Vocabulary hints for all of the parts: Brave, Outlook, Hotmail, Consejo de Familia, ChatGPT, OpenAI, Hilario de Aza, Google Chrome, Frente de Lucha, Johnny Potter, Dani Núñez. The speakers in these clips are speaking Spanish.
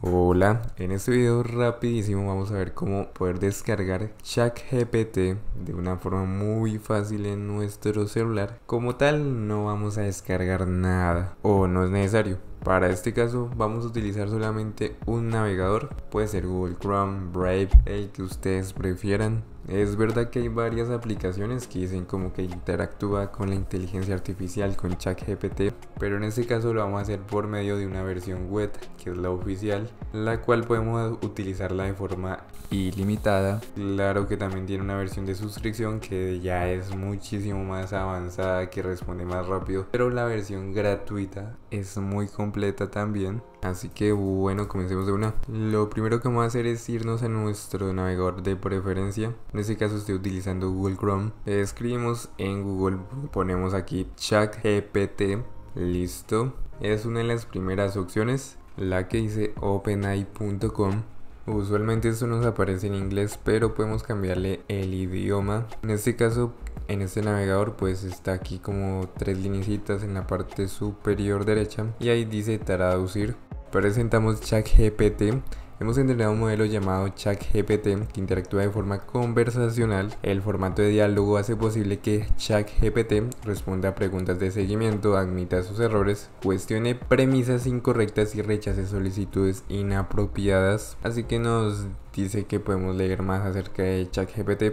Hola, en este video rapidísimo vamos a ver cómo poder descargar ChatGPT de una forma muy fácil en nuestro celular. Como tal no vamos a descargar nada o no es necesario. Para este caso vamos a utilizar solamente un navegador, puede ser Google Chrome, Brave, el que ustedes prefieran. Es verdad que hay varias aplicaciones que dicen como que interactúa con la inteligencia artificial, con ChatGPT, pero en este caso lo vamos a hacer por medio de una versión web, que es la oficial, la cual podemos utilizarla de forma ilimitada. Claro que también tiene una versión de suscripción que ya es muchísimo más avanzada, que responde más rápido, pero la versión gratuita es muy completa también. Así que bueno, comencemos de una. Lo primero que vamos a hacer es irnos a nuestro navegador de preferencia. En este caso estoy utilizando Google Chrome. Escribimos en Google, ponemos aquí ChatGPT. Listo. Es una de las primeras opciones, la que dice openai.com. Usualmente esto nos aparece en inglés, pero podemos cambiarle el idioma. En este caso, en este navegador pues está aquí como tres linecitas en la parte superior derecha y ahí dice traducir. Presentamos ChatGPT. Hemos entrenado un modelo llamado ChatGPT que interactúa de forma conversacional. El formato de diálogo hace posible que ChatGPT responda a preguntas de seguimiento, admita sus errores, cuestione premisas incorrectas y rechace solicitudes inapropiadas. Así que nos dice que podemos leer más acerca de ChatGPT,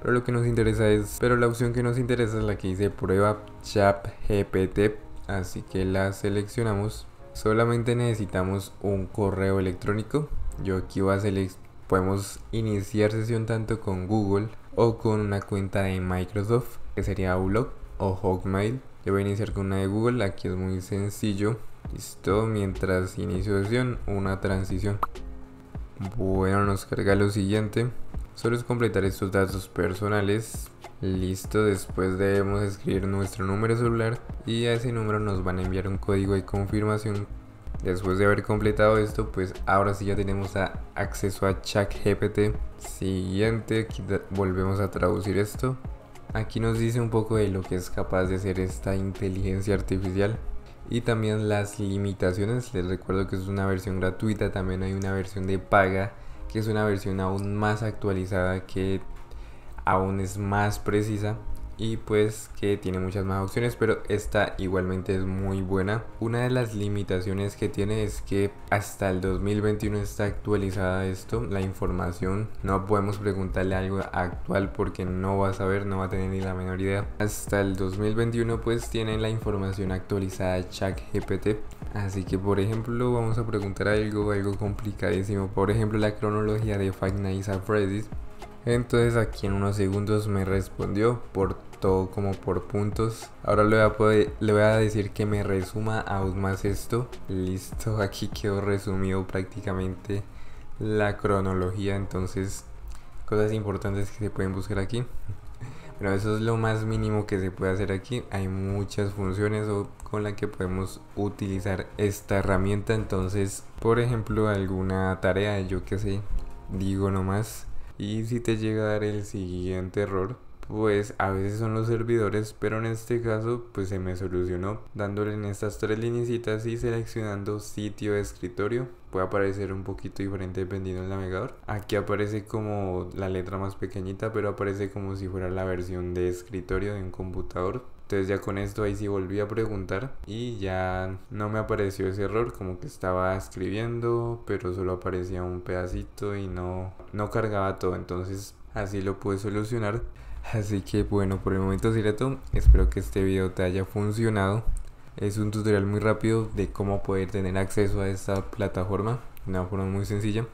pero lo que nos interesa es, la opción que nos interesa es la que dice prueba ChatGPT, así que la seleccionamos. Solamente necesitamos un correo electrónico. Yo aquí voy a seleccionar. Podemos iniciar sesión tanto con Google o con una cuenta de Microsoft, que sería Outlook o Hotmail. Yo voy a iniciar con una de Google, aquí es muy sencillo. Listo, mientras inicio sesión, una transición. Bueno, nos carga lo siguiente. Solo es completar estos datos personales. Listo, después debemos escribir nuestro número celular y a ese número nos van a enviar un código de confirmación. Después de haber completado esto, pues ahora sí ya tenemos acceso a ChatGPT. Siguiente, volvemos a traducir esto. Aquí nos dice un poco de lo que es capaz de hacer esta inteligencia artificial y también las limitaciones. Les recuerdo que es una versión gratuita, también hay una versión de paga, que es una versión aún más actualizada, que aún es más precisa y pues que tiene muchas más opciones, pero esta igualmente es muy buena. Una de las limitaciones que tiene es que hasta el 2021 está actualizada esto, la información. No podemos preguntarle algo actual porque no va a saber, no va a tener ni la menor idea. Hasta el 2021 pues tienen la información actualizada de ChatGPT. Así que por ejemplo vamos a preguntar algo complicadísimo, por ejemplo la cronología de Five Nights at Freddy's. Entonces aquí en unos segundos me respondió por todo como por puntos. Ahora le voy a decir que me resuma aún más esto. Listo, aquí quedó resumido prácticamente la cronología. Entonces cosas importantes que se pueden buscar aquí. Bueno, eso es lo más mínimo que se puede hacer aquí. Hay muchas funciones con las que podemos utilizar esta herramienta. Entonces por ejemplo alguna tarea, yo qué sé, digo nomás. Y si te llega a dar el siguiente error, pues a veces son los servidores, pero en este caso pues se me solucionó dándole en estas tres linecitas y seleccionando sitio de escritorio. Puede aparecer un poquito diferente dependiendo del navegador. Aquí aparece como la letra más pequeñita, pero aparece como si fuera la versión de escritorio de un computador. Entonces ya con esto ahí sí volví a preguntar y ya no me apareció ese error, como que estaba escribiendo pero solo aparecía un pedacito y no cargaba todo. Entonces así lo pude solucionar. Así que bueno, por el momento sería todo. Espero que este video te haya funcionado. Es un tutorial muy rápido de cómo poder tener acceso a esta plataforma de una forma muy sencilla.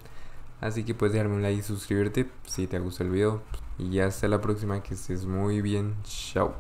Así que puedes dejarme un like y suscribirte si te gustó el video. Y hasta la próxima, que estés muy bien. Chao.